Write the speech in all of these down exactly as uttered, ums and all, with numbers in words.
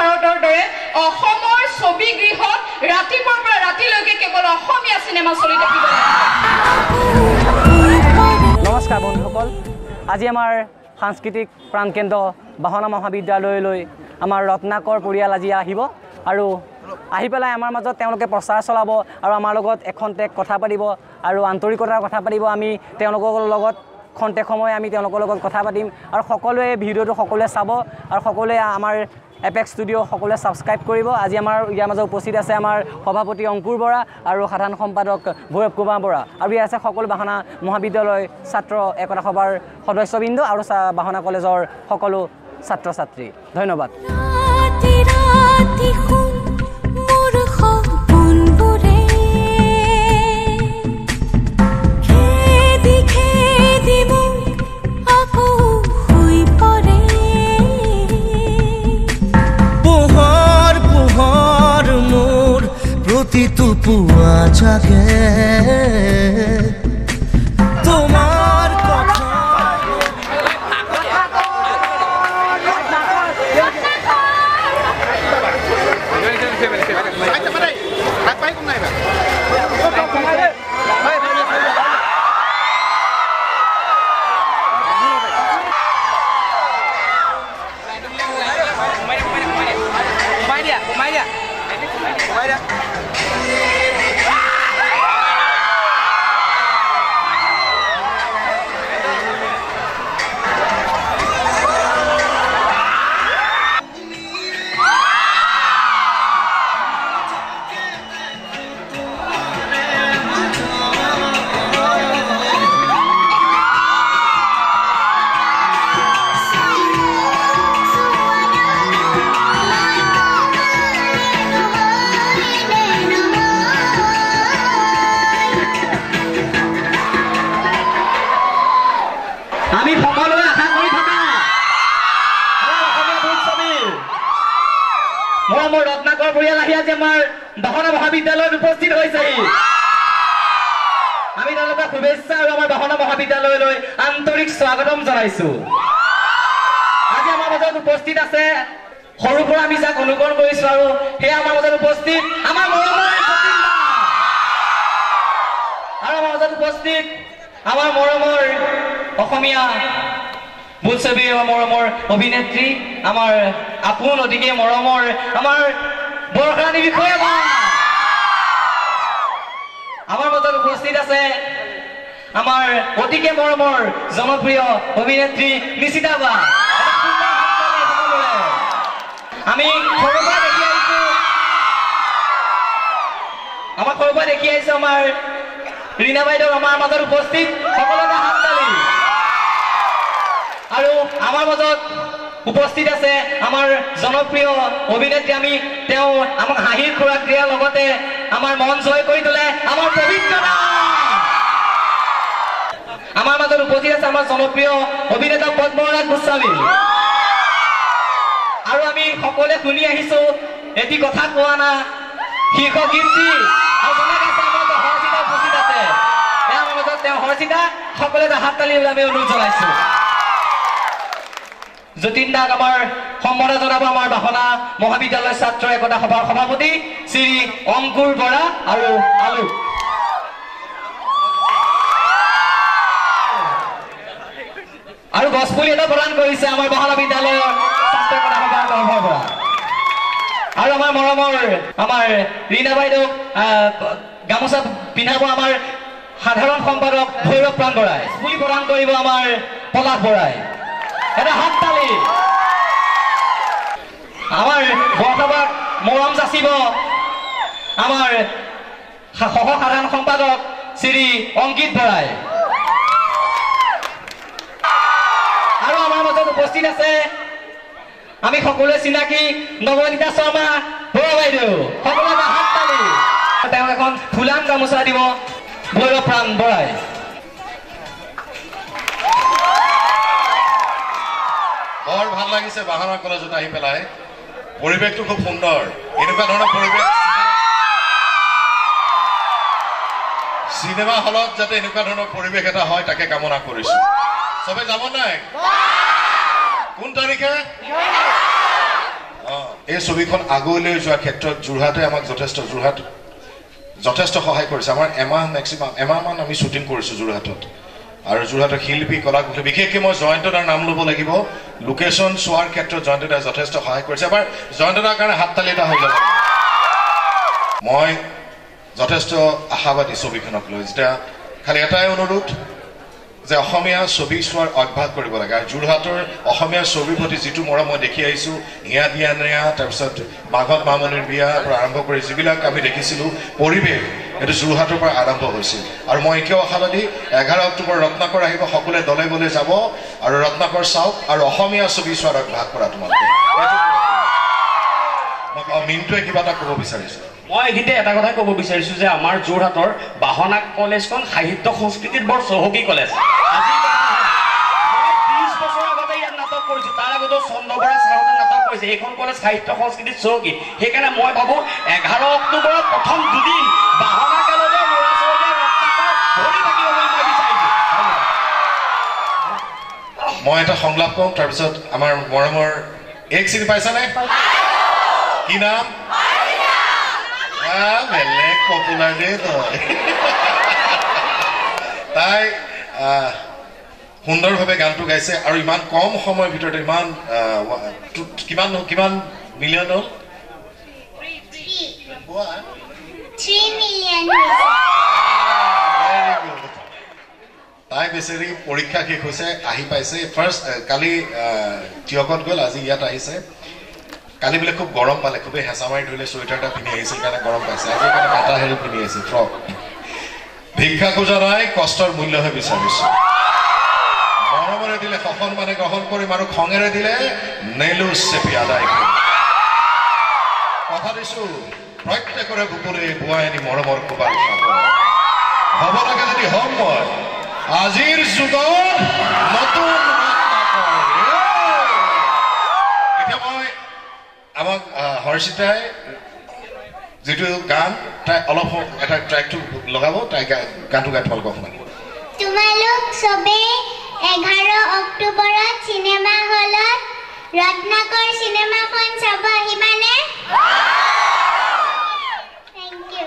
भारतर दरे असমৰ ছবি গৃহত ৰাতিপুৱাৰ পৰা ৰাতিলৈকে কেৱল অসমীয়া সিনেমা চলি থাকিব। নমস্কাৰ বন্ধুসকল, আজি আমাৰ সাংস্কৃতিক প্ৰাণকেন্দ্ৰ বাহনা মহাবিদ্যালয়লৈ আমাৰ ৰত্নাকৰ পৰিয়াল আজি আহিব আৰু আহি পেলাই আমাৰ মাজত তেওঁলোকে প্ৰচাৰ চলাব আৰু আমাৰ লগত এখন টেক কথা পাতিব আৰু আন্তৰিকতাৰ কথা পাতিব। আমি তেওঁলোকৰ লগত খন্তেক সময় আমি তেওঁলোকৰ লগত কথা পাতিম আৰু সকলোৱে ভিডিঅ'টো সকলোৱে চাব আৰু সকলোৱে আমাৰ এপেক্স ষ্টুডিঅ' সকলোৱে ছাবস্ক্ৰাইব কৰিব। আজি আমাৰ ইয়াৰ মাজত উপস্থিত আছে আমাৰ সভাপতি অংকুৰ বৰা আৰু সাধাৰণ সম্পাদক ভৈৰৱ কুমাৰ বৰা আৰু ইয়াৰ আছে সকলো বাহনা মহাবিদ্যালয় ছাত্ৰ একতা সভাৰ সদস্যবৃন্দ আৰু বাহনা কলেজৰ সকলো ছাত্ৰ ছাত্ৰী। ধন্যবাদ। रत्नाकर परियाल बाहना महाविद्यालय उपस्थित शुभेच्छा और बाहना महाविद्यालय आंतरिक स्वागतम जानाइसु। आज आमार मजत उपस्थित आछे हरु परा आमि जाक अनुगमन करिसु आरु हे आमार मजत उपस्थित आमार मरমৰ प्रतिमा आरु आमार मजत उपस्थित आमार मरমৰ অসমীয়া बोलसबी मरमर अभिनेत्री आमार आपुन अतिके मरमर आमार बरखानी विषय आमार मत उपस्थित आछे आमार अतिके मरमर जनप्रिय अभिनेत्री निशिता बा। आमी खरबा देखि आइसु आमार खरबा देखि आइसु आमार रीना बाईदेव आमार मत उपस्थित सकलोटा हाथ ताली आरो आमार मजत उपस्थित आछे आमार जनप्रिय अभिनेत्री आमी तेओ आमाक हाहिर खुराक दियार लगते आमार मन जय करि तुले आमार पवित्रता। आमार मजत उपस्थित आछे आमार जनप्रिय अभिनेता पद्मराज गोस्वामी आरो आमी सकले सुनि आहिसु एति कथा कोआ ना शीर्ष गीतटी आरो जने गाइसे आमार हर्षिता उपस्थित आछे ए आमार मजत तेओ हर्षिता सकलोटा हाथ ताली आमी अनुरोध जनाइसु। जतिन दाक आमार सम्मान जानाब आमार बाहना महाविद्यालय छात्र एकता सभार सभापति श्री अंकुर बरा आरो आलू। आरो गसपुली एटा प्रदान करिसे आमार बाहना विद्यालय छात्र एकता सभार तर्फर बरा आरो आमार मरमर आमार रीना बाईदेव गामोसा पिन्हाब आमार साधारण सम्पादक भैरव प्राण बराय स्पुली प्रदान करिब आमार पलाश बराय এটা হাত তালি। আমার বৰসভাত মৰম যাচিব আমাৰ সহ সাধাৰণ সম্পাদক শ্ৰী অংকিত বৰাই আৰু আমাৰ মাজত উপস্থিত আছে আমি সকলোৱে চিনাকি নৱনীতা শৰ্মা বৰা বাইদেউ সকলোকে হাত তালি। তেওঁ এখন ফুলাম গামোচা দিব ভৈৰৱ প্ৰাণ বৰাই। बहुत ভাল লাগিছে বাহনা কলেজত আহি পেলাই পৰিবেশটো খুব সুন্দৰ এনেকুৱা ধৰণৰ পৰিবেশ সিনেমা হলত যাতে এনেকুৱা ধৰণৰ পৰিবেশ এটা হয় তাকে কামনা কৰিছো। সবে যাব নাই কোন তাৰিখে? এই ছবিখন আগলৈ যোৱা ক্ষেত্ৰত জুৰহাটে আমাক যথেষ্ট জুৰহাট যথেষ্ট সহায় কৰিছে আমাৰ এমা ম্যাক্সিমাম এমামান আমি শ্যুটিং কৰিছো জুৰহাটত আৰু জুৰহাটৰ শিল্পী কলাকুশলী বিশেষকৈ মই জয়ন্তদাৰ নাম ল'ব লাগিব লোকেশন সোৱাৰ ক্ষেত্ৰত জয়ন্তদাৰ যথেষ্ট সহায় কৰিছে আমাৰ জয়ন্তদাৰ কাৰণে হাততালি এটা হৈ যাব মই যথেষ্ট আশাবাদী ছবিখনক লৈ এটা খালি এটাই অনুৰোধ যে অসমীয়া ছবি সোৱাৰ অভ্যাস কৰিব লাগে আৰু জুৰহাটৰ অসমীয়া ছবিৰ প্ৰতি যিটো মৰম মই দেখি আহিছো হিয়া দিয়া নয়া তাৰপিছত মাঘত মামনিৰ বিয়া পৰা আৰম্ভ কৰি যিবিলাক আমি দেখিছিলো পৰিৱেশ এটা জুৰহাটৰ পৰা আৰম্ভ হৈছিল আৰু মই একেও আশাবাদী এঘাৰ অক্টোবৰ ৰত্নাকৰ আহিব সকলোৱে দলে বলে যাব আৰু ৰত্নাকৰ চাওক আৰু অসমীয়া ছবি সোৱাৰ অভ্যাস কৰা তোমালোকে মই মিনটোৱে কিবা এটা ক'ব বিচাৰিছো মই এইখিনিতে এটা কথা ক'ব বিচাৰিছো যে আমাৰ জুৰহাটৰ বাহনা কলেজখন সাহিত্য সংস্কৃতিৰ বৰ চহকী কলেজ আজি ত্ৰিশ বছৰ আগতে ইয়াত নাটক কৰিছো তাৰ আগতে চন্দ্ৰগড়া সাহতে নাটক কৰিছে এইখন কলেজ সাহিত্য সংস্কৃতিৰ চহকী সেইকাৰণে মই ভাবো এঘাৰ অক্টোবৰৰ প্ৰথম দুদিন বাহনা কলেজৰ ল'ৰা ছোৱালীয়ে ৰত্নাকৰ ভৰি থাকিব বুলি মই বিচাৰিছো মই এটা সংলাপ কম তাৰ পিছত আমাৰ মৰমৰ এক চিনি পাইছানে কি নাম বেলেগ পপুলাৰ দে তাই সুন্দৰভাৱে গানটো গাইছে আৰু ইমান কম সময়ৰ ভিতৰতে ইমান কিমান কিমান মিলিয়ন হ'ল তিনি মিলিয়ন তাই বেচেৰি পৰীক্ষা শেষ হৈছে আহি পাইছে ফাৰ্ষ্ট কালি টিয়কত গ'ল আজি ইয়াত আহিছে কালি বোলে খুব গৰম পালে খুবেই হেঁচা মাৰি ধৰিলে চুৱেটাৰটা পিন্ধি আহিছিল কাৰণে গৰম পাইছে আজি কাৰণে এটা হেৰি পিন্ধি আহিছে ফ্ৰক ভিক্ষা খোজা নাই কষ্টৰ মূল্যহে বিচাৰিছো মৰমৰে দিলে সন্মানে গ্ৰহণ কৰিম আৰু খঙেৰে দিলে নেলু চেপি আদায় কৰিম কথা দিছো প্ৰত্যেকৰে বুকুৰে বোৱাই আনি মৰমৰ কোবাৰ খাব হ'ব লাগে যদি হম মই আজিৰ যুগৰ নতুন আমাক হৰ্ষিতাই যেটো গান তাই অলপ এটা ট্ৰ্যাকটো লগাব তাই গানটো গাই ফল গফনা তোমালোক সবে এঘাৰ অক্টোবৰত সিনেমা হলত ৰত্নাকৰ সিনেমাখন চাব আহিবানে থ্যাংক ইউ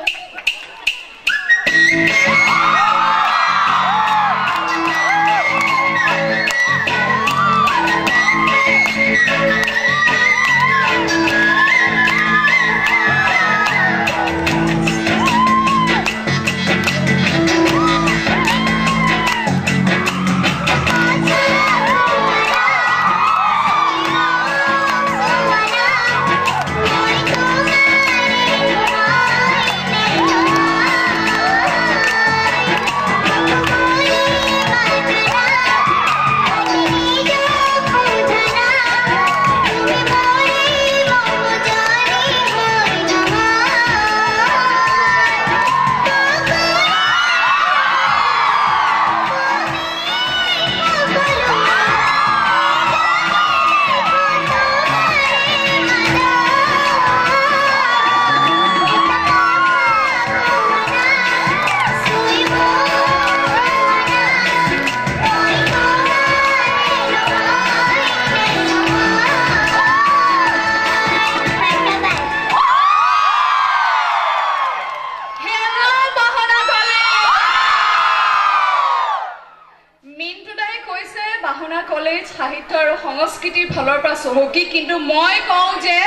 চহকী কিন্তু মই কওঁ যে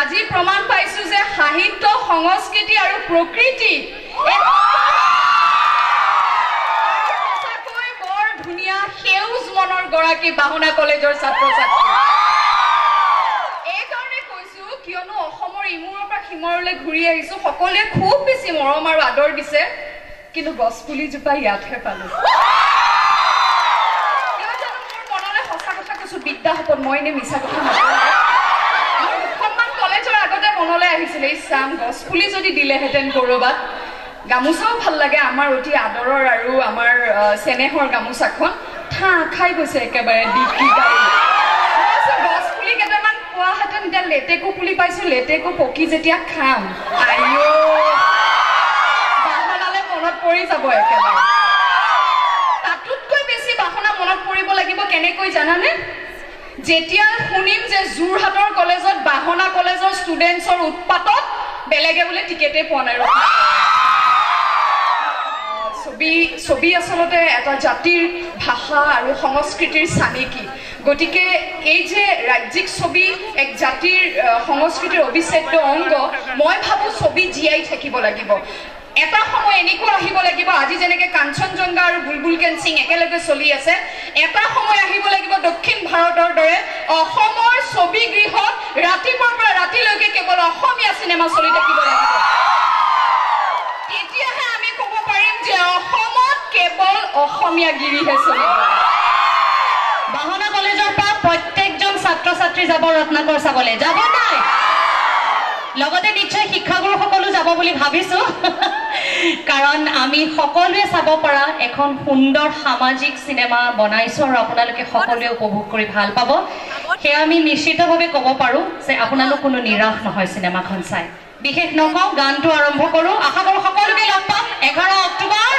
আজি প্ৰমাণ পাইছো যে সাহিত্য সংস্কৃতি আৰু প্ৰকৃতি এটাকৈ বৰ ধুনীয়া সেউজ মনৰ গৰাকী বাহনা কলেজৰ ছাত্ৰ-ছাত্ৰী এই কাৰণে কৈছো কিয়নো অসমৰ ইমূৰৰ পৰা সিমূৰলৈ ঘূৰি আহিছো সকলোৱে খুব বেছি মৰম আৰু আদৰ দিছে কিন্তু গছপুলিজোপা ইয়াতহে পালো বিদ্যা হপত মই এনে মিছা কথা নকওঁ মুখনমান কলেজৰ আগতে মনলৈ আহিছিলে ইচ্ছাম গছপুলি যদি দিলেহেঁতেন কৰবাত গামোচাও ভাল লাগে আমাৰ অতি আদৰৰ আৰু আমাৰ চেনেহৰ গামোচাখন ঠা খাই গৈছে একেবাৰে ডিকি গাই গছপুলি কেইটামান পোৱাহেঁতেন এতিয়া লেটেকু পুলি পাইছো লেটেকু পকি যেতিয়া খাম আইঅ বাহনালে মনত পৰি যাব একেবাৰে তাতোতকৈ বেছি বাহনা মনত পৰিব লাগিব কেনেকৈ জানানে जेतिया सुनिम जे जुरहाटर कॉलेजत बाहना कॉलेजर स्टूडेंट्सर उत्पातत बेलेगे बोले टिकेटे पनाय रखा सबि सबि असलते एटा जातिर भाषा आरो संस्कृतिर सानिकी गटिके एइ जे राज्यिक सबि एक जातिर संस्कृतिर अविच्छेद्य अंग মই ভাবু सबि जियाई থাকিব লাগিব एटा समय एनेकुवा आहिब লাগিব আজি जेनेके कांचनजंगा आरो बुलबुल केनसिंग एकेलगे चलि आसे एटा समय आहिब লাগিব दक्षिण भारतर दरे অসমৰ ছবি গৃহত ৰাতিপুৱাৰ পৰা ৰাতিলৈকে কেৱল অসমীয়া সিনেমা চলি থাকিব লাগিব তেতিয়াহে আমি ক'ব পাৰিম যে অসমত কেৱল অসমীয়া গিৰিহে চলিব বাহনা কলেজৰ পৰা প্ৰত্যেকজন ছাত্ৰ ছাত্ৰী যাব ৰত্নাকৰ চাবলৈ যাব নাই লগতে নিশ্চয় শিক্ষাগুৰু সকলো যাব বুলি ভাবিছো कारण आमी सकलोवे चाब परा एखन सुंदर सामाजिक सिनेमा बनाइछो आरो आपनालोके सकलोवे उपभोग करि भाल पाबो हे आमी निश्चितभावे कब पारो जे आपनालोक कोनो निराश নহয় सिनेमाखन চাই बिखेष नकौ गानটো आरम्भ करो आशा करो सकलोके लग पाम এঘাৰ অক্টোবৰ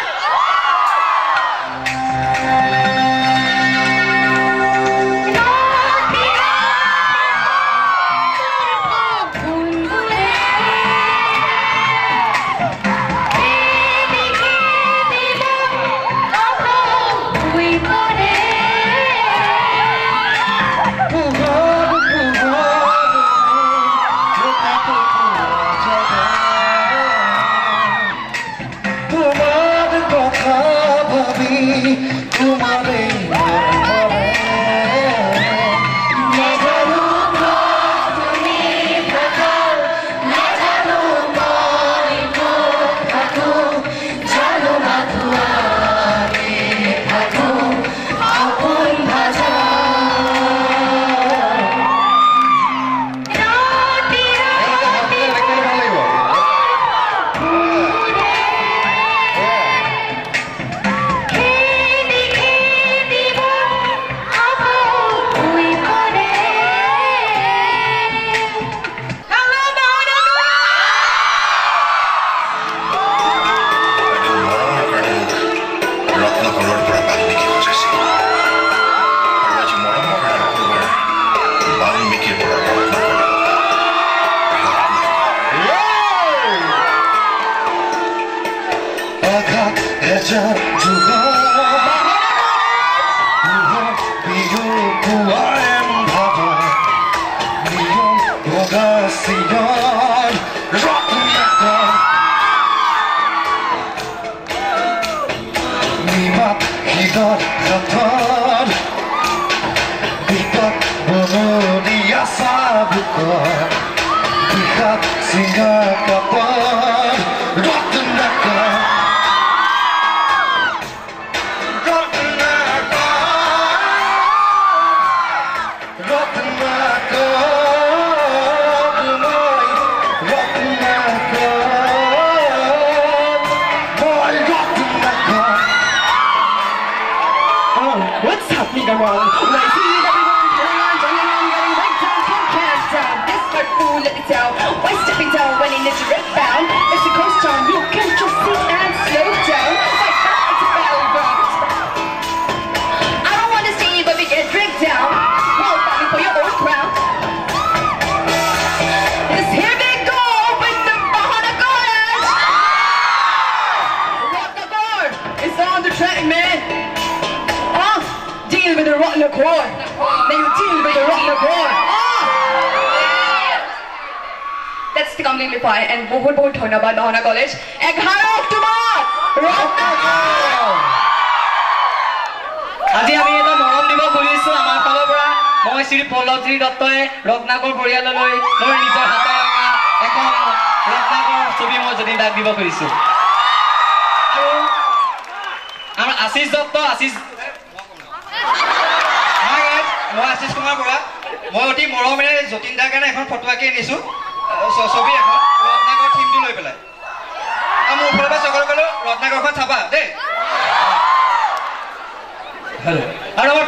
and बहुत बहुत धन्यवाद बाहना कॉलेज এঘাৰ অক্টোবৰ रत्नाकर আজি আমি এটা মৰম দিব খুজিছো আমাৰ ফালৰ পৰা মই শ্ৰী পল্লৱজী দত্তয়ে ৰত্নাকৰ পৰিয়াললৈ মোৰ নিজৰ হাতে আঁকা এখন ৰত্নাকৰ ছবি মই যদি দাগ দিব খুজিছো আৰু আমাৰ আশিষ দত্ত আশিষ হাই গাইজ মই আশিষ কুমাৰ বৰা মই অতি মৰমেৰে যতীন দাৰ কাৰণে এখন ফটো আঁকি নিছো ছবি এখন रत्नाकर थीम दी लै पे मोर फल सकल कल रत्नाकर चाबा दे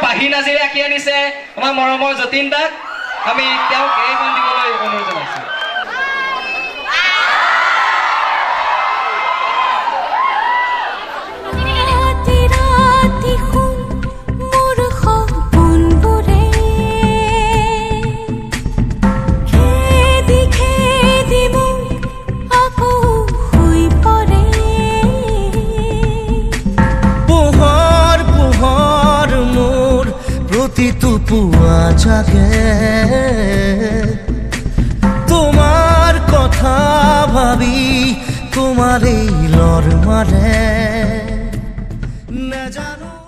पाही नाजिरे आँकि आनिसे आम मरम जतीन दाक आम अनुरोध जाना राति राति मोर सपनबोरे জাগে তোমার কথা ভাবি তোমারই লড় মারে না জানো।